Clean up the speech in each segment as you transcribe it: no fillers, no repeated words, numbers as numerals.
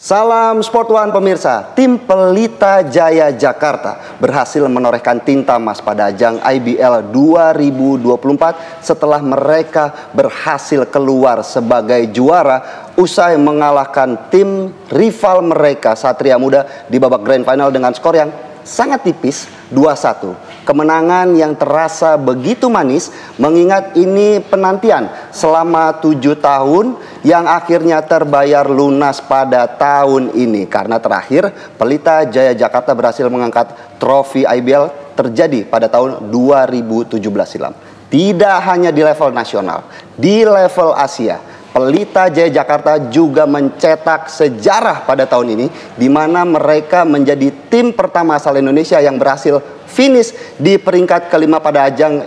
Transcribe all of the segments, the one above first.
Salam Sport One pemirsa, tim Pelita Jaya Jakarta berhasil menorehkan tinta emas pada ajang IBL 2024 setelah mereka berhasil keluar sebagai juara usai mengalahkan tim rival mereka Satria Muda di babak grand final dengan skor yang sangat tipis 2-1. Kemenangan yang terasa begitu manis mengingat ini penantian selama 7 tahun yang akhirnya terbayar lunas pada tahun ini. Karena terakhir Pelita Jaya Jakarta berhasil mengangkat trofi IBL terjadi pada tahun 2017 silam. Tidak hanya di level nasional, di level Asia Pelita Jaya Jakarta juga mencetak sejarah pada tahun ini, di mana mereka menjadi tim pertama asal Indonesia yang berhasil finish di peringkat kelima pada ajang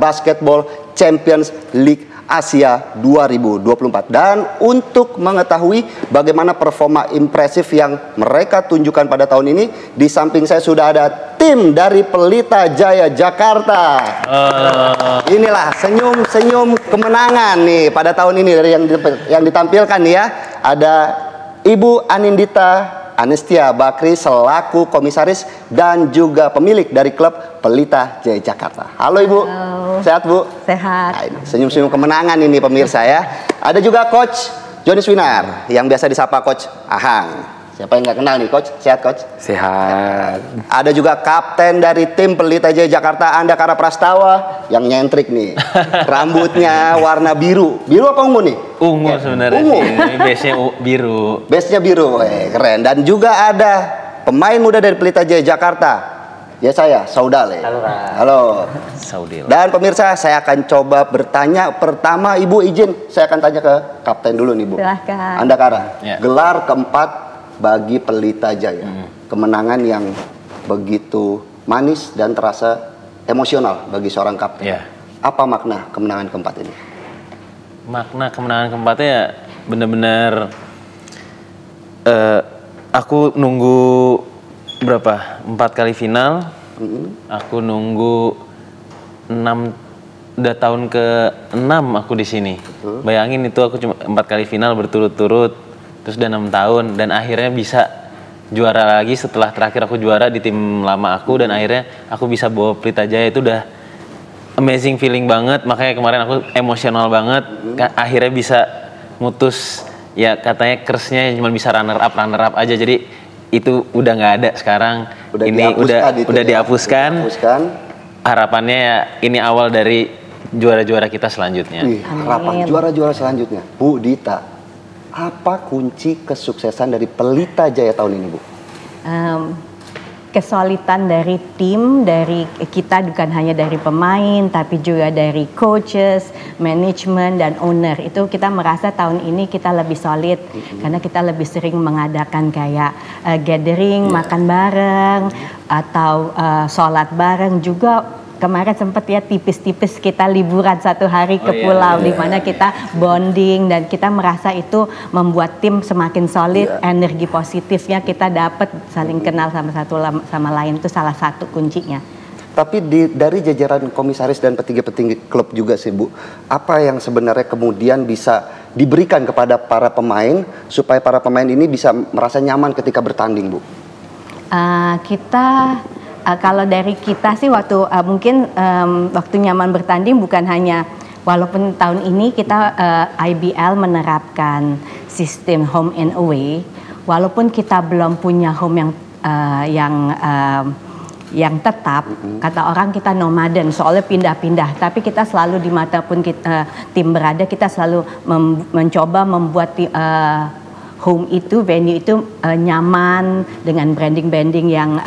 Basketball Champions League Asia 2024. Dan untuk mengetahui bagaimana performa impresif yang mereka tunjukkan pada tahun ini, di samping saya sudah ada tim dari Pelita Jaya Jakarta. Inilah senyum-senyum kemenangan nih pada tahun ini dari yang ditampilkan nih ya. Ada Ibu Anindita Anestya Bakrie selaku komisaris dan juga pemilik dari klub Pelita Jaya Jakarta. Halo Ibu. Halo. Sehat Bu? Sehat. Nah, senyum-senyum kemenangan ini pemirsa ya. Ada juga Coach Johannis Winar yang biasa disapa Coach Ahang. Siapa yang nggak kenal nih Coach? Sehat Coach? Sehat. Ada juga kapten dari tim Pelita Jaya Jakarta Andakara Prastawa yang nyentrik nih. Rambutnya warna biru. Biru apa ungu nih? Ungu sebenarnya. Ungu. Base-nya biru. Base-nya biru. Keren. Dan juga ada pemain muda dari Pelita Jaya Jakarta, Yesaya Saudale. Halo. Halo. Saudale. Dan pemirsa, saya akan coba bertanya. Pertama, Ibu izin saya akan tanya ke kapten dulu nih, Bu. Silahkan. Andakara. Ya. Gelar keempat bagi Pelita Jaya. Kemenangan yang begitu manis dan terasa emosional bagi seorang kapten. Ya. Apa makna kemenangan keempat ini? Makna kemenangan keempatnya ya benar-benar aku nunggu berapa? 4 kali final. Aku nunggu 6 udah tahun ke-6 aku di sini. Bayangin itu aku cuma 4 kali final berturut-turut, terus udah 6 tahun dan akhirnya bisa juara lagi setelah terakhir aku juara di tim lama aku, dan akhirnya aku bisa bawa Pelita Jaya. Itu udah amazing feeling banget, makanya kemarin aku emosional banget. Akhirnya bisa mutus, ya katanya curse-nya cuma bisa runner up aja, jadi itu udah nggak ada sekarang. Udah ini udah dihapuskan. Harapannya ya ini awal dari juara-juara kita selanjutnya. Harapan juara-juara selanjutnya. Bu Dita, apa kunci kesuksesan dari Pelita Jaya tahun ini, Bu? Kesolidan dari tim, dari kita, bukan hanya dari pemain tapi juga dari coaches, manajemen dan owner. Itu kita merasa tahun ini kita lebih solid karena kita lebih sering mengadakan kayak gathering, makan bareng atau sholat bareng juga. Kemarin sempat ya tipis-tipis kita liburan 1 hari ke pulau, di mana kita bonding dan kita merasa itu membuat tim semakin solid. Energi positifnya kita dapat, saling kenal sama satu sama lain, itu salah satu kuncinya. Tapi dari jajaran komisaris dan petinggi-petinggi klub juga sih Bu, apa yang sebenarnya kemudian bisa diberikan kepada para pemain supaya para pemain ini bisa merasa nyaman ketika bertanding Bu? Kalau dari kita sih waktu waktu nyaman bertanding bukan hanya, walaupun tahun ini kita IBL menerapkan sistem home and away, walaupun kita belum punya home yang tetap, kata orang kita nomaden, soalnya pindah-pindah, tapi kita selalu di mata pun kita, tim berada, kita selalu mencoba membuat home itu, venue itu nyaman dengan branding-branding yang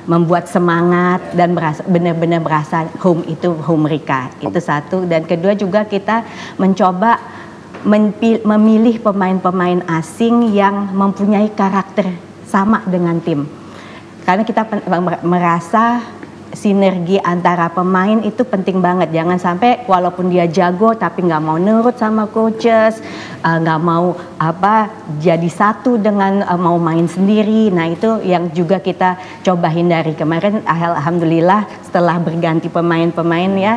membuat semangat dan benar-benar merasa home itu home Rika. Itu satu, dan kedua juga kita mencoba memilih pemain-pemain asing yang mempunyai karakter sama dengan tim, karena kita merasa sinergi antara pemain itu penting banget. Jangan sampai walaupun dia jago tapi nggak mau nurut sama coaches, nggak mau apa jadi satu dengan mau main sendiri. Nah itu yang juga kita coba hindari. Kemarin alhamdulillah setelah berganti pemain-pemain ya,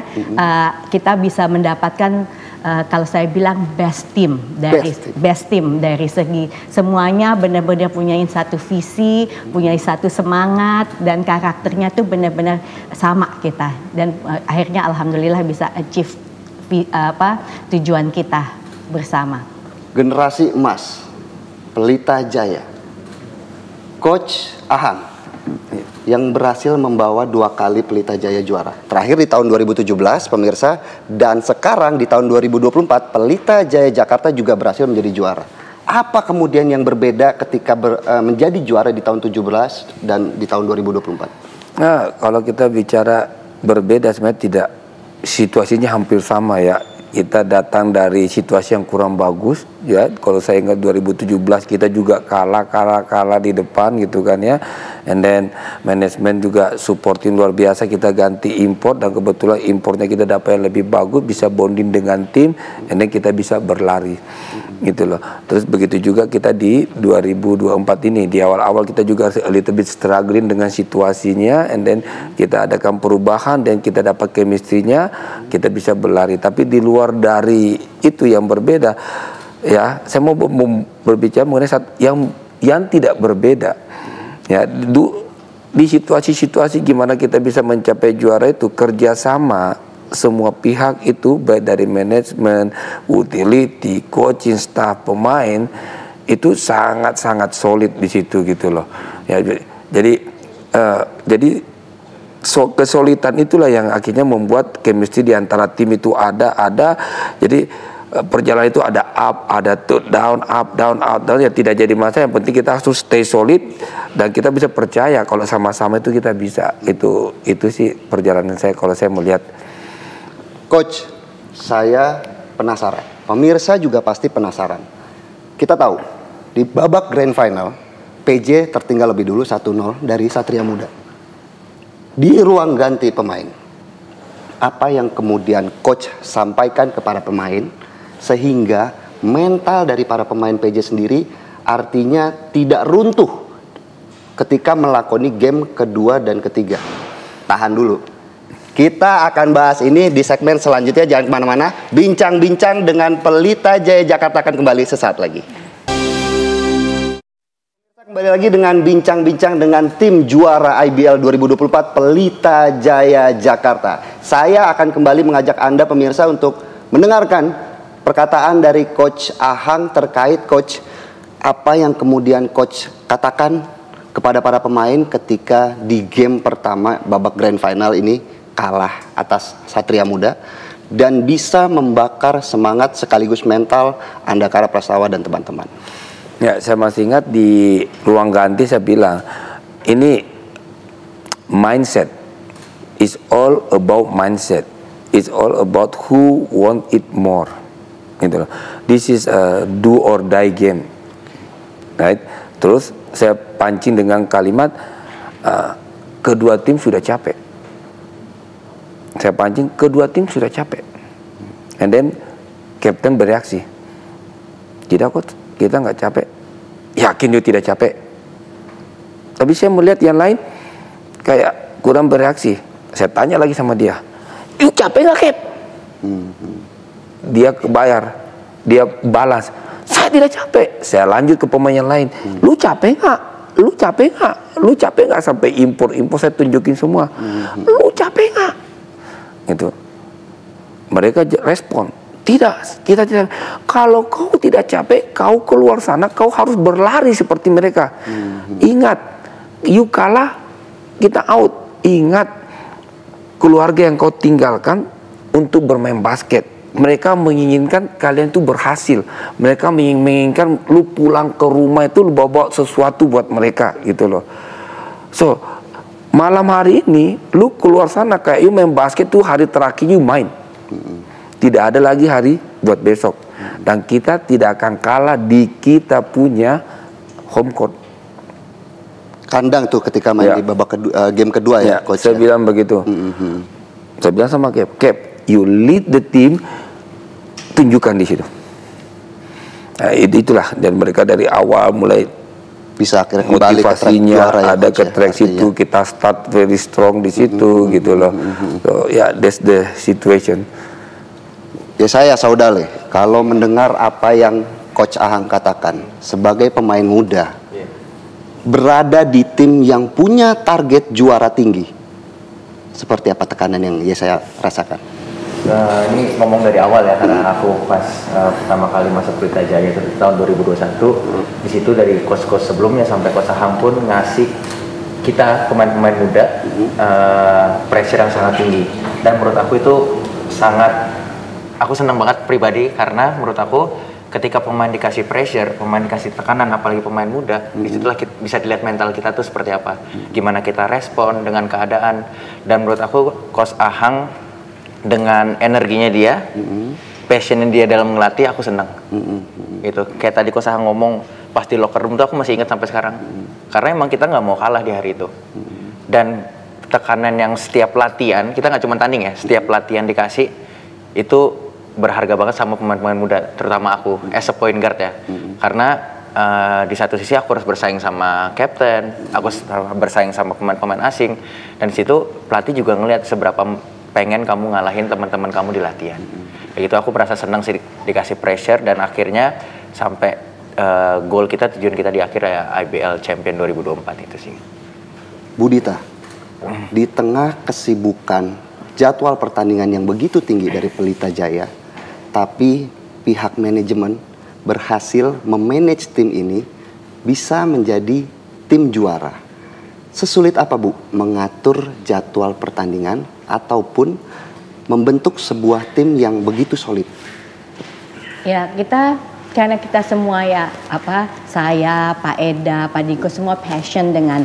kita bisa mendapatkan kalau saya bilang best team dari segi semuanya benar-benar punyain satu visi, punya satu semangat, dan karakternya tuh benar-benar sama kita, dan akhirnya alhamdulillah bisa achieve tujuan kita bersama. Generasi emas Pelita Jaya, Coach Ahang yang berhasil membawa 2 kali Pelita Jaya juara. Terakhir di tahun 2017, pemirsa, dan sekarang di tahun 2024 Pelita Jaya Jakarta juga berhasil menjadi juara. Apa kemudian yang berbeda ketika menjadi juara di tahun 17 dan di tahun 2024? Nah, kalau kita bicara berbeda, sebenarnya tidak, situasinya hampir sama ya. Kita datang dari situasi yang kurang bagus ya. Kalau saya ingat 2017 kita juga kalah di depan gitu kan ya. And then manajemen juga supporting luar biasa, kita ganti import, dan kebetulan importnya kita dapat yang lebih bagus, bisa bonding dengan tim, and then kita bisa berlari gitu loh. Terus begitu juga kita di 2024 ini, di awal-awal kita juga a little bit struggling dengan situasinya, and then kita adakan perubahan dan kita dapat chemistry-nya, kita bisa berlari. Tapi di luar dari itu yang berbeda ya, saya mau berbicara mengenai yang tidak berbeda ya. Di situasi-situasi gimana kita bisa mencapai juara itu, kerjasama semua pihak itu, baik dari manajemen, utility, coaching staff, pemain, itu sangat-sangat solid di situ gitu loh ya. Jadi so, kesulitan itulah yang akhirnya membuat chemistry di antara tim itu ada. Jadi perjalanan itu ada up, ada down, up, down, up, down, ya tidak jadi masalah. Yang penting kita harus stay solid, dan kita bisa percaya kalau sama-sama itu kita bisa. Itu sih perjalanan saya kalau saya melihat. Coach, saya penasaran. Pemirsa juga pasti penasaran. Kita tahu di babak grand final PJ tertinggal lebih dulu 1-0 dari Satria Muda. Di ruang ganti pemain, apa yang kemudian coach sampaikan ke para pemain sehingga mental dari para pemain PJ sendiri artinya tidak runtuh ketika melakoni game kedua dan ketiga? Tahan dulu, kita akan bahas ini di segmen selanjutnya. Jangan kemana-mana, bincang-bincang dengan Pelita Jaya Jakarta akan kembali sesaat lagi. Kembali lagi dengan bincang-bincang dengan tim juara IBL 2024 Pelita Jaya Jakarta. Saya akan kembali mengajak Anda pemirsa untuk mendengarkan perkataan dari Coach Ahang terkait coach, apa yang kemudian coach katakan kepada para pemain ketika di game pertama babak grand final ini kalah atas Satria Muda, dan bisa membakar semangat sekaligus mental Andakara Prastawa dan teman-teman. Ya, saya masih ingat di ruang ganti saya bilang, ini mindset, it's all about mindset, it's all about who want it more, gitu loh. This is a do or die game, right? Terus saya pancing dengan kalimat, kedua tim sudah capek. Saya pancing, kedua tim sudah capek. And then captain bereaksi, tidak kok, kita nggak capek. Yakin dia tidak capek. Tapi saya melihat yang lain kayak kurang bereaksi. Saya tanya lagi sama dia, "Lu capek nggak, Cap?" Dia kebayar, dia balas, "Saya tidak capek." Saya lanjut ke pemain yang lain, "Lu capek nggak? Lu capek nggak? Lu capek nggak?" Sampai impor-impor saya tunjukin semua, "Lu capek nggak?" Gitu. Mereka respon, "Tidak, kita tidak. Kalau kau tidak capek, kau keluar sana, kau harus berlari seperti mereka." Ingat, you kalah, kita out. Ingat keluarga yang kau tinggalkan untuk bermain basket. Mereka menginginkan kalian itu berhasil. Mereka menginginkan lu pulang ke rumah itu lu bawa sesuatu buat mereka gitu loh. So, malam hari ini lu keluar sana kayak you main basket tuh, hari terakhir you main. Tidak ada lagi hari buat besok. Dan kita tidak akan kalah di kita punya home court. Kandang tuh ketika main ya, di babak kedua, game kedua ya, ya coach. Saya bilang begitu. Saya bilang sama Cap, "Cap, you lead the team, tunjukkan di situ." Nah, itulah, dan mereka dari awal mulai bisa akhirnya kembali motivasinya ke track, ada ya, ke track situ ya. Kita start very strong di situ gitu loh. So, ya yeah, that's the situation. Yesaya Saudale, kalau mendengar apa yang Coach Ahang katakan, sebagai pemain muda, berada di tim yang punya target juara tinggi, seperti apa tekanan yang Yesaya rasakan? Ini ngomong dari awal ya, karena aku pas pertama kali masuk Pelita Jaya itu tahun 2021, di situ dari coach-coach sebelumnya sampai Coach Ahang pun ngasih kita pemain-pemain muda pressure yang sangat tinggi. Dan menurut aku itu sangat, aku senang banget pribadi, karena menurut aku ketika pemain dikasih pressure, pemain dikasih tekanan, apalagi pemain muda, disitulah kita, bisa dilihat mental kita tuh seperti apa, gimana kita respon dengan keadaan. Dan menurut aku Coach Ahang dengan energinya dia, passionnya dia dalam ngelatih, aku senang. Gitu. Kayak tadi Coach Ahang ngomong pas di locker room tuh aku masih ingat sampai sekarang, karena emang kita nggak mau kalah di hari itu. Dan tekanan yang setiap latihan, kita nggak cuma tanding ya, setiap latihan dikasih itu berharga banget sama pemain-pemain muda, terutama aku as a point guard ya, karena di satu sisi aku harus bersaing sama captain, aku bersaing sama pemain-pemain asing, dan di situ pelatih juga ngelihat seberapa pengen kamu ngalahin teman-teman kamu di latihan. Begitu aku merasa senang sih dikasih pressure, dan akhirnya sampai goal kita, tujuan kita di akhir ya IBL Champion 2024 itu sih. Budita, di tengah kesibukan jadwal pertandingan yang begitu tinggi dari Pelita Jaya, tapi pihak manajemen berhasil memanage tim ini bisa menjadi tim juara. Sesulit apa Bu mengatur jadwal pertandingan ataupun membentuk sebuah tim yang begitu solid? Ya, kita karena kita semua ya, saya, Pak Eda, Pak Diko semua passion dengan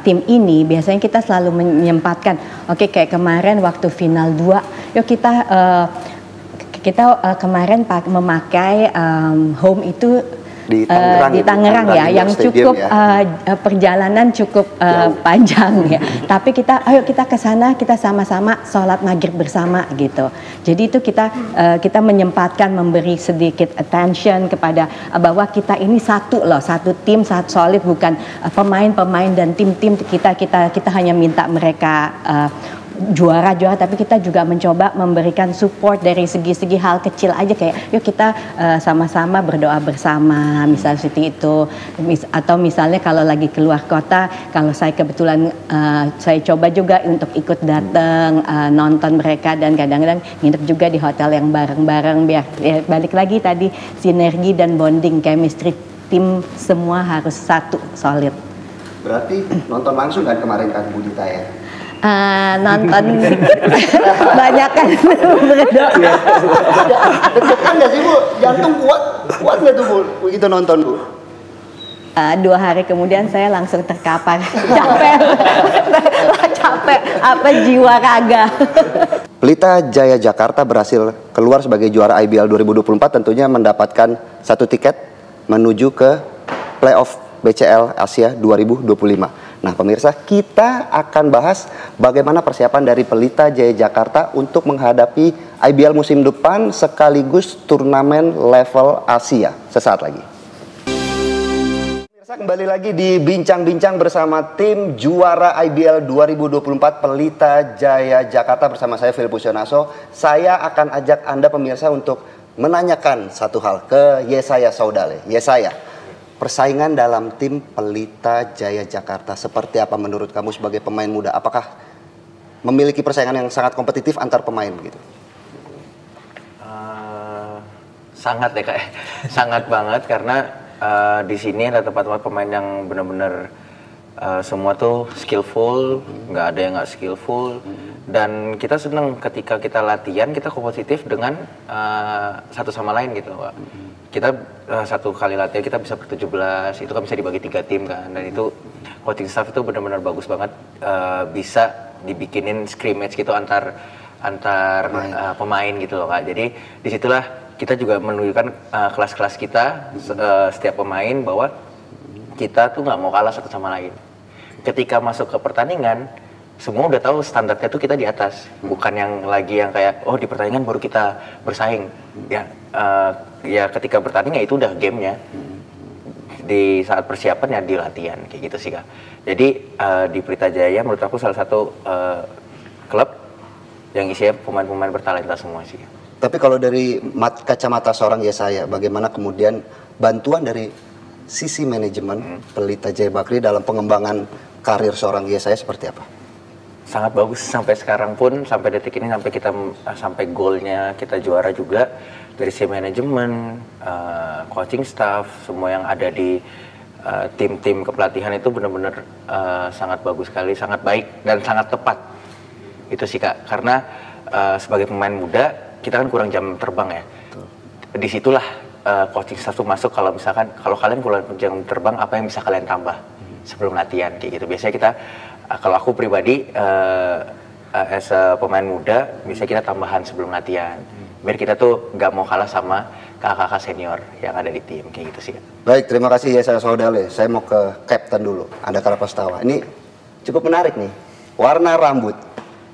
tim ini. Biasanya kita selalu menyempatkan, kayak kemarin waktu final 2, yuk kita kemarin memakai home itu di Tangerang, ya, yang cukup ya. Perjalanan cukup panjang ya. Tapi kita, ayo kita ke sana, kita sama-sama sholat maghrib bersama gitu. Jadi itu kita kita menyempatkan memberi sedikit attention kepada bahwa kita ini satu loh, satu tim, satu solid, bukan pemain-pemain dan tim-tim kita hanya minta mereka juara-juara, tapi kita juga mencoba memberikan support dari segi-segi hal kecil aja, kayak yuk kita sama-sama berdoa bersama, misalnya seperti itu, atau misalnya kalau lagi keluar kota, kalau saya kebetulan saya coba juga untuk ikut datang nonton mereka, dan kadang-kadang nginep juga di hotel yang bareng-bareng, biar balik lagi tadi sinergi dan bonding, chemistry tim semua harus satu solid. Berarti nonton langsung kan kemarin kan Budita ya? Nonton banyak kan berdoa. Deg-degan gak sih Bu? Jantung kuat gak tuh Bu begitu nonton Bu? 2 hari kemudian saya langsung terkapar, capek apa jiwa raga. Pelita Jaya Jakarta berhasil keluar sebagai juara IBL 2024, tentunya mendapatkan satu tiket menuju ke playoff BCL Asia 2025. Nah pemirsa, kita akan bahas bagaimana persiapan dari Pelita Jaya Jakarta untuk menghadapi IBL musim depan sekaligus turnamen level Asia. Sesaat lagi. Pemirsa, kembali lagi di Bincang-Bincang bersama tim juara IBL 2024 Pelita Jaya Jakarta bersama saya Filipus Yonaso. Saya akan ajak Anda pemirsa untuk menanyakan satu hal ke Yesaya Saudale. Yesaya, persaingan dalam tim Pelita Jaya Jakarta seperti apa menurut kamu sebagai pemain muda? Apakah memiliki persaingan yang sangat kompetitif antar pemain begitu? Sangat ya Kak, sangat banget, karena di sini ada tempat-tempat pemain yang benar-benar semua tuh skillful, nggak ada yang nggak skillful, dan kita senang ketika kita latihan kita kompetitif dengan satu sama lain gitu Pak. Kita satu kali latihan kita bisa ber-17, itu kan bisa dibagi 3 tim kan, dan itu coaching staff itu benar-benar bagus banget, bisa dibikinin scrimmage gitu antar pemain gitu loh Kak. Jadi disitulah kita juga menunjukkan kelas-kelas kita, setiap pemain, bahwa kita tuh nggak mau kalah satu sama lain. Ketika masuk ke pertandingan semua udah tahu standarnya tuh kita di atas, bukan yang lagi yang kayak oh di pertandingan baru kita bersaing ya. Ya ketika bertanding ya itu udah gamenya, di saat persiapan ya di latihan, kayak gitu sih Kak. Jadi di Pelita Jaya menurut aku salah satu klub yang isinya pemain-pemain bertalenta semua sih. Tapi kalau dari kacamata seorang Yesaya, bagaimana kemudian bantuan dari sisi manajemen Pelita Jaya Bakrie dalam pengembangan karir seorang Yesaya seperti apa? Sangat bagus sampai sekarang pun, sampai detik ini, sampai kita golnya kita juara juga, dari si manajemen, coaching staff, semua yang ada di tim-tim kepelatihan itu benar-benar sangat bagus sekali, sangat baik dan sangat tepat. Itu sih Kak, karena sebagai pemain muda kita kan kurang jam terbang ya. Disitulah coaching staff tuh masuk, kalau misalkan kalau kalian kurang jam terbang, apa yang bisa kalian tambah sebelum latihan kayak gitu. Biasanya kita kalau aku pribadi as a pemain muda, biasanya kita tambahan sebelum latihan biar kita tuh gak mau kalah sama kakak-kakak senior yang ada di tim kayak gitu sih. Baik, terima kasih Yesaya Saudale. Saya mau ke Captain dulu, Andakara Prastawa. Ini cukup menarik nih, warna rambut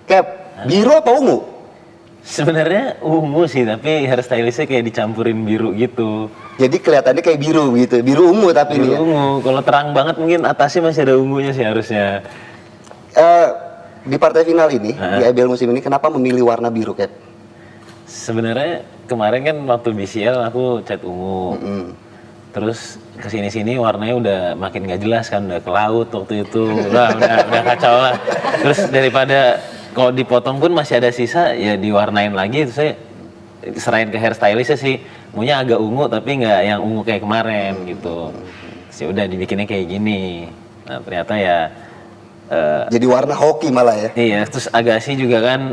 Cap, biru apa ungu? Sebenarnya ungu sih, tapi hairstylistnya kayak dicampurin biru gitu. Jadi kelihatannya kayak biru gitu, biru ungu tapi biru nih, ungu, ya? Kalau terang banget mungkin atasnya masih ada ungunya sih harusnya. Di partai final ini, di ABL musim ini, kenapa memilih warna biru, Kat? Sebenarnya kemarin kan waktu BCL aku cat ungu, terus kesini-sini warnanya udah makin gak jelas kan, udah ke laut waktu itu, udah kacau lah. Terus daripada kalau dipotong pun masih ada sisa, ya diwarnain lagi. Itu saya serahin ke hairstylistnya sih, maunya agak ungu tapi nggak yang ungu kayak kemarin gitu. Sih udah dibikinnya kayak gini. Nah ternyata ya. Jadi warna hoki malah ya. Iya, terus Agassi juga kan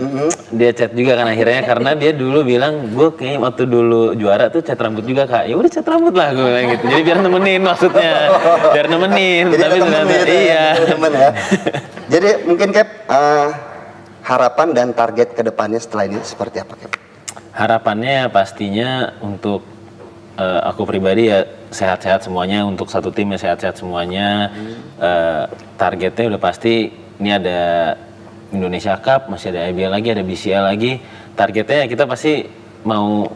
dia cat juga kan akhirnya, karena dia dulu bilang gue kayak waktu dulu juara tuh cat rambut juga Kak. Ya udah cat rambut lah gue gitu. Jadi biar nemenin maksudnya. Biar nemenin. Jadi tapi ternyata iya. Ya. Jadi mungkin Cap harapan dan target kedepannya setelah ini seperti apa Cap? Harapannya pastinya untuk aku pribadi ya sehat-sehat semuanya, untuk satu tim ya sehat-sehat semuanya. Targetnya udah pasti ini ada Indonesia Cup, masih ada IBL lagi, ada BCL lagi. Targetnya kita pasti mau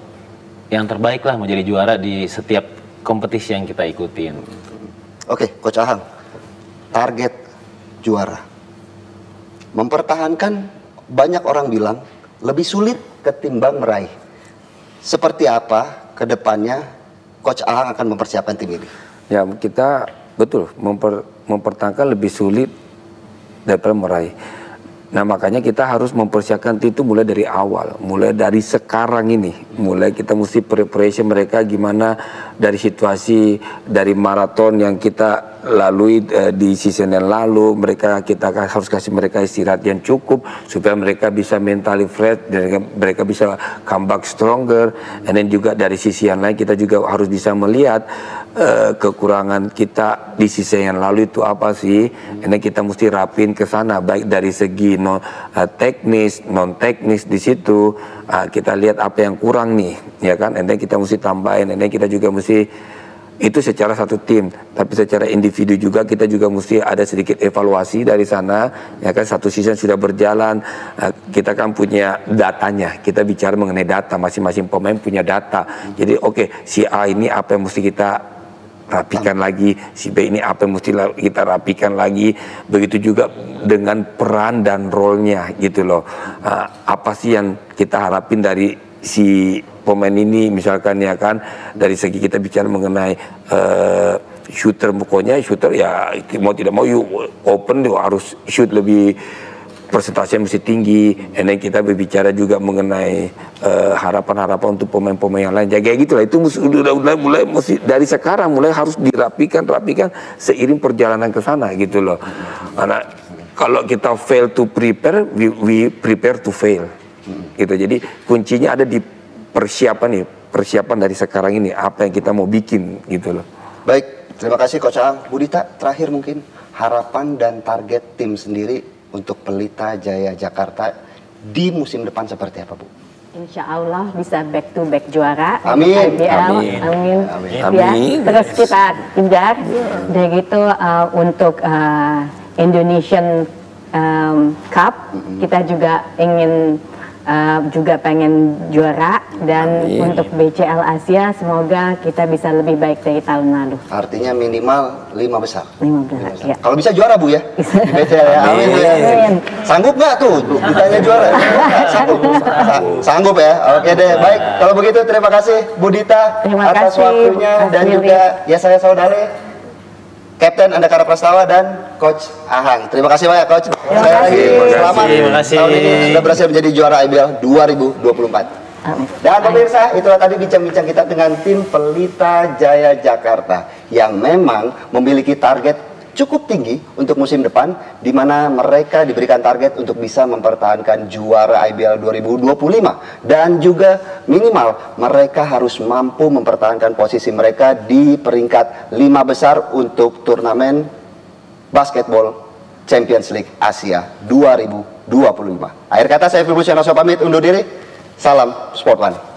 yang terbaik lah, mau jadi juara di setiap kompetisi yang kita ikutin. Oke, Coach Ahang, target juara mempertahankan, banyak orang bilang lebih sulit ketimbang meraih. Seperti apa kedepannya Coach Ahang akan mempersiapkan tim ini? Ya kita betul mempertahankan lebih sulit daripada meraih. Nah makanya kita harus mempersiapkan tim itu mulai dari awal, mulai dari sekarang ini, mulai kita mesti preparation mereka gimana dari situasi, dari maraton yang kita lalui di season yang lalu, mereka kita harus kasih mereka istirahat yang cukup supaya mereka bisa mentally fresh dan mereka bisa comeback stronger. And then juga dari sisi yang lain kita juga harus bisa melihat kekurangan kita di sisi yang lalu itu apa sih, and then kita mesti rapin ke sana baik dari segi teknis, non teknis di situ. Kita lihat apa yang kurang nih, ya kan? And then kita mesti tambahin, and then kita juga mesti itu secara satu tim, tapi secara individu juga kita juga mesti ada sedikit evaluasi dari sana, ya kan? Satu season sudah berjalan, kita kan punya datanya, kita bicara mengenai data, masing-masing pemain punya data. Jadi oke, si A ini apa yang mesti kita rapikan lagi, si B ini apa yang mesti kita rapikan lagi, begitu juga dengan peran dan role-nya gitu loh. Apa sih yang kita harapin dari si pemain ini misalkan, ya kan, dari segi kita bicara mengenai shooter, pokoknya shooter ya mau tidak mau you open you harus shoot lebih, persentasenya mesti tinggi. And then kita berbicara juga mengenai harapan-harapan untuk pemain-pemain yang lain. Jadi kayak gitulah, itu mulai mesti dari sekarang mulai harus dirapikan seiring perjalanan ke sana gitu loh. Karena kalau kita fail to prepare, we prepare to fail. Gitu. Jadi kuncinya ada di persiapan nih, persiapan dari sekarang ini apa yang kita mau bikin gitu loh. Baik, terima kasih Coach Ahang. Budita, terakhir mungkin harapan dan target tim sendiri untuk Pelita Jaya Jakarta di musim depan seperti apa Bu? Insya Allah bisa back to back juara. Amin. ABL. Amin. Ya, terus kita kejar. Udah gitu untuk Indonesian Cup kita juga ingin juga pengen juara, dan amin. Untuk BCL Asia semoga kita bisa lebih baik dari tahun lalu. Artinya minimal 5 besar. 5 besar. Ya. Kalau bisa juara Bu ya. Di BCL ya. Amin. Amin. Sanggup nggak tuh? Ditanya juara. Sanggup. Sanggup ya. Oke deh. Baik. Kalau begitu terima kasih Bu Dita atas waktunya dan juga Yesaya Saudale, Kapten Andakara Prastawa dan Coach Ahang. Terima kasih banyak Coach. Sekali lagi selamat tahun ini sudah berhasil menjadi juara IBL 2024. Dan pemirsa, itulah tadi bincang-bincang kita dengan tim Pelita Jaya Jakarta yang memang memiliki target cukup tinggi untuk musim depan, di mana mereka diberikan target untuk bisa mempertahankan juara IBL 2025 dan juga minimal mereka harus mampu mempertahankan posisi mereka di peringkat 5 besar untuk turnamen Basketball Champions League Asia 2025. Akhir kata saya Filipus Yonaso pamit undur diri. Salam Sport One.